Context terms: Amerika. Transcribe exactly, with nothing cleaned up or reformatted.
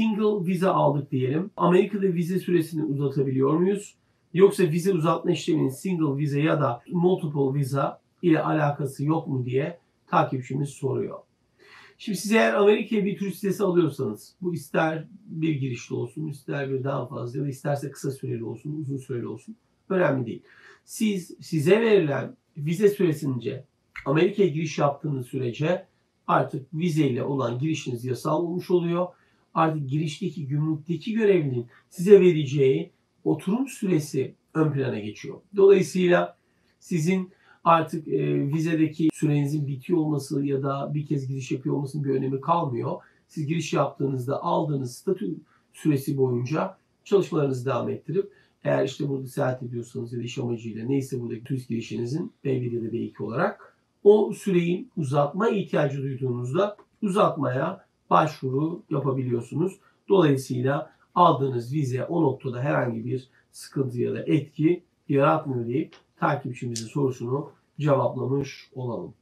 single vize aldık diyelim. Amerika'da vize süresini uzatabiliyor muyuz? Yoksa vize uzatma işleminin single vize ya da multiple visa ile alakası yok mu diye takipçimiz soruyor. Şimdi siz eğer Amerika'ya bir turist vizesi alıyorsanız, bu ister bir girişli olsun, ister bir daha fazla ya da isterse kısa süreli olsun, uzun süreli olsun, önemli değil. Siz size verilen vize süresince Amerika'ya giriş yaptığınız sürece artık vizeyle olan girişiniz yasal olmuş oluyor. Artık girişteki gümrükteki görevlinin size vereceği oturum süresi ön plana geçiyor. Dolayısıyla sizin artık e, vizedeki sürenizin bitiyor olması ya da bir kez giriş yapıyor olmasının bir önemi kalmıyor. Siz giriş yaptığınızda aldığınız statü süresi boyunca çalışmalarınızı devam ettirip eğer işte burada seyahat ediyorsanız ya da iş amacıyla neyse buradaki turist girişinizin B bir ya da B iki olarak o süreyi uzatma ihtiyacı duyduğunuzda uzatmaya başvuru yapabiliyorsunuz. Dolayısıyla aldığınız vize o noktada herhangi bir sıkıntı ya da etki yaratmıyor deyip takipçimizin sorusunu cevaplamış olalım.